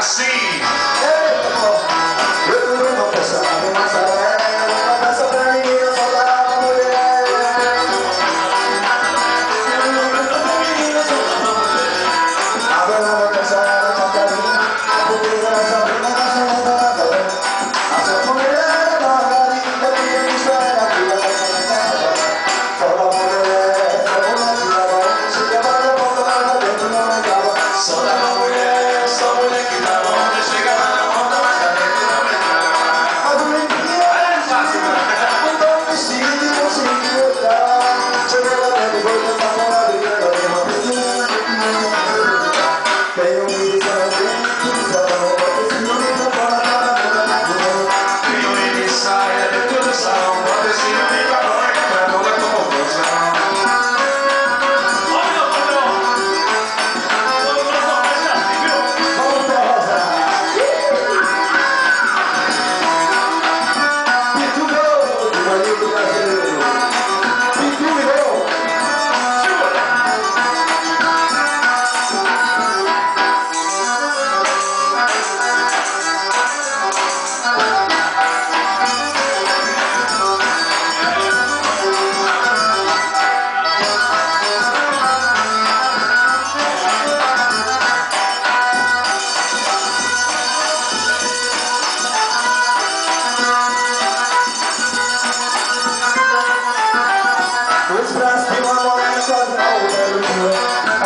así.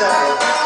Tonight.